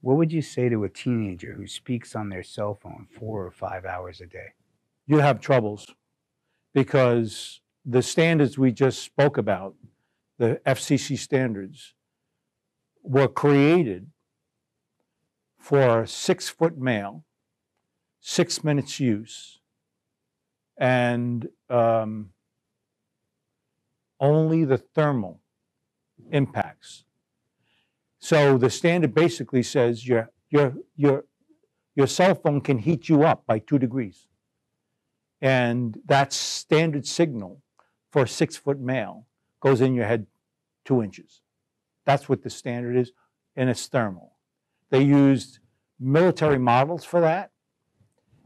What would you say to a teenager who speaks on their cell phone 4 or 5 hours a day? You have troubles because the standards we just spoke about, the FCC standards, were created for a 6-foot male, 6 minutes use, and only the thermal impacts. So the standard basically says your cell phone can heat you up by 2 degrees. And that standard signal for a 6-foot male goes in your head 2 inches. That's what the standard is, and it's thermal. They used military models for that,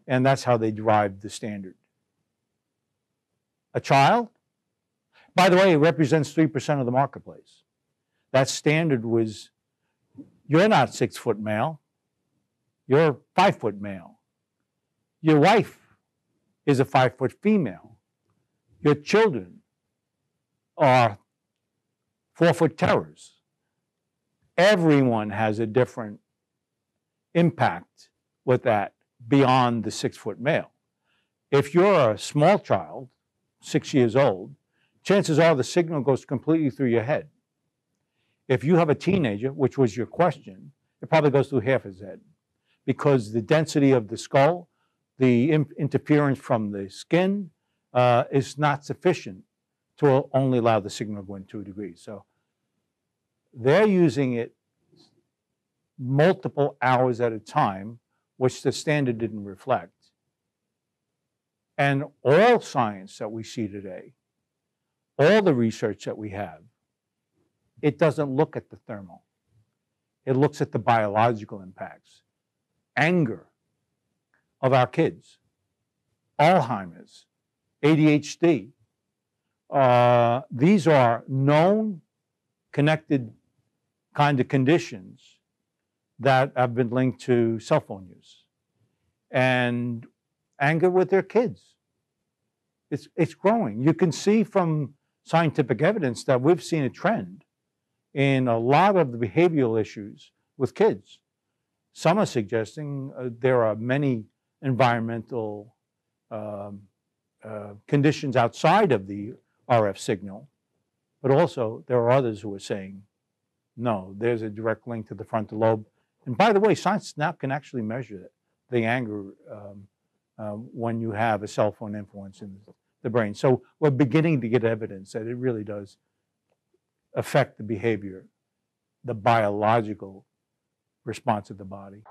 and that's how they derived the standard. A child, by the way, it represents 3% of the marketplace. That standard was, you're not 6-foot male, you're 5-foot male. Your wife is a 5-foot female. Your children are 4-foot terrors. Everyone has a different impact with that beyond the 6-foot male. If you're a small child, 6 years old, chances are the signal goes completely through your head. If you have a teenager, which was your question, it probably goes through half his head because the density of the skull, the interference from the skin is not sufficient to only allow the signal to go in 2 degrees. So they're using it multiple hours at a time, which the standard didn't reflect. And all science that we see today, all the research that we have, it doesn't look at the thermal. It looks at the biological impacts. Anger of our kids, Alzheimer's, ADHD. These are known connected kind of conditions that have been linked to cell phone use. And anger with their kids. It's growing. You can see from scientific evidence that we've seen a trend in a lot of the behavioral issues with kids. Some are suggesting there are many environmental conditions outside of the RF signal, but also there are others who are saying, no, there's a direct link to the frontal lobe. And by the way, ScienceSnap can actually measure the anger when you have a cell phone influence in the brain. So we're beginning to get evidence that it really does affect the behavior, the biological response of the body.